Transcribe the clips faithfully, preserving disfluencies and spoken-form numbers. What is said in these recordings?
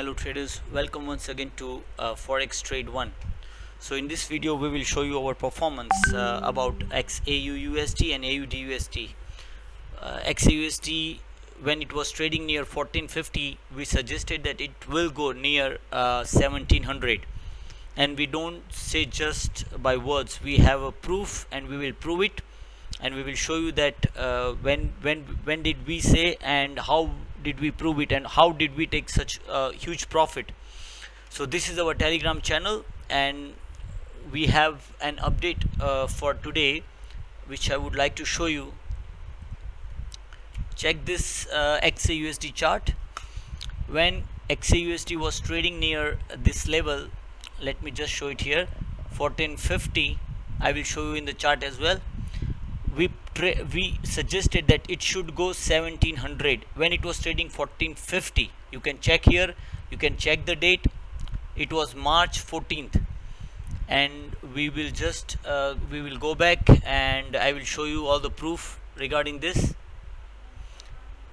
Hello traders, welcome once again to uh, Forex Trade One. So in this video we will show you our performance uh, about X A U U S D and A U D U S D. uh, X A U U S D, when it was trading near fourteen fifty, we suggested that it will go near uh, seventeen hundred, and we don't say just by words, we have a proof and we will prove it, and we will show you that uh, when when when did we say and how did we prove it and how did we take such a uh, huge profit. So this is our Telegram channel, and we have an update uh, for today which I would like to show you. Check this uh, X A U S D chart. When X A U S D was trading near this level, let me just show it here, fourteen fifty, I will show you in the chart as well. We we suggested that it should go seventeen hundred when it was trading fourteen fifty. You can check here, you can check the date. It was March fourteenth, and we will just uh, we will go back and I will show you all the proof regarding this.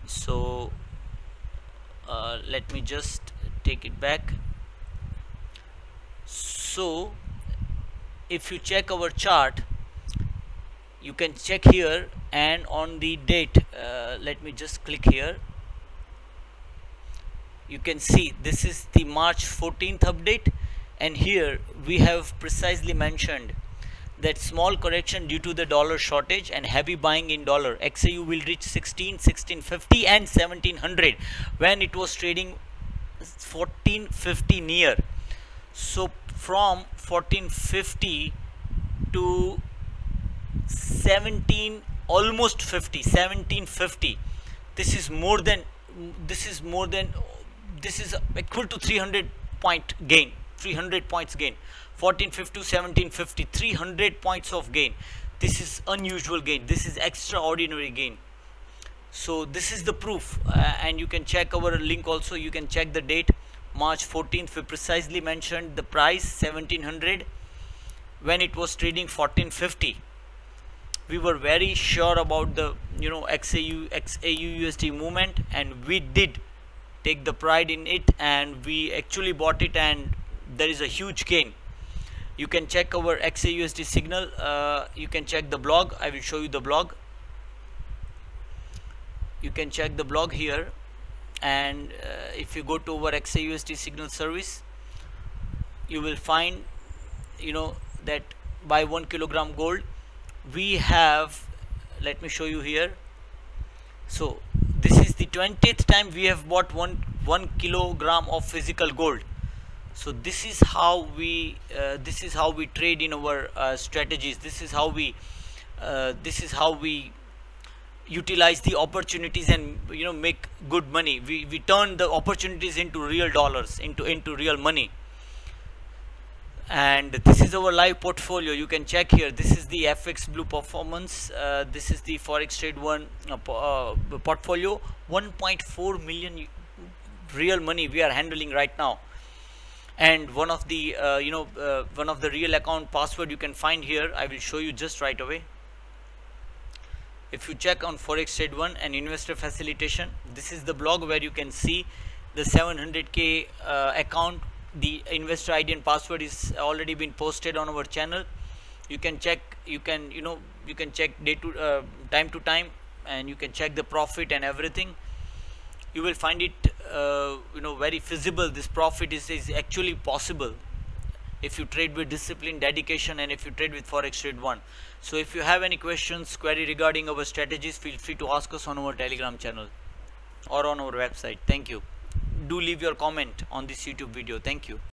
So uh, let me just take it back. So if you check our chart, you can check here, and on the date, uh, let me just click here, you can see this is the March fourteenth update, and here we have precisely mentioned that small correction due to the dollar shortage and heavy buying in dollar, X A U will reach sixteen, sixteen fifty and seventeen hundred when it was trading fourteen fifty near. So from fourteen fifty to seventeen, almost fifty, seventeen fifty, this is more than this is more than this is equal to three hundred point gain, three hundred points gain, fourteen fifty to seventeen fifty, three hundred points of gain. This is unusual gain, this is extraordinary gain. So this is the proof, uh, and you can check our link also. You can check the date, March fourteenth, we precisely mentioned the price seventeen hundred when it was trading fourteen fifty. We were very sure about the, you know, X A U U S D movement, and we did take the pride in it, and we actually bought it, and there is a huge gain. You can check our X A U U S D signal. Uh, you can check the blog. I will show you the blog. You can check the blog here, and uh, if you go to our X A U U S D signal service, you will find, you know, that buy one kilogram gold. We have, let me show you here. So this is the twentieth time we have bought one one kilogram of physical gold. So this is how we uh, this is how we trade in our uh, strategies. This is how we uh, this is how we utilize the opportunities and, you know, make good money. We we turn the opportunities into real dollars, into into real money. And this is our live portfolio. You can check here, this is the F X Blue performance, uh, this is the Forex Trade One uh, uh, portfolio. One point four million real money we are handling right now, and one of the uh, you know uh, one of the real account password you can find here. I will show you just right away. If you check on Forex Trade One and investor facilitation, this is the blog where you can see the seven hundred K uh, account. The investor I D and password is already been posted on our channel. You can check, you can, you know, you can check day to uh, time to time, and you can check the profit and everything. You will find it, uh, you know, very feasible. This profit is, is actually possible if you trade with discipline, dedication, and if you trade with Forex Trade One. So if you have any questions, query regarding our strategies, feel free to ask us on our Telegram channel or on our website. Thank you. Do leave your comment on this YouTube video. Thank you.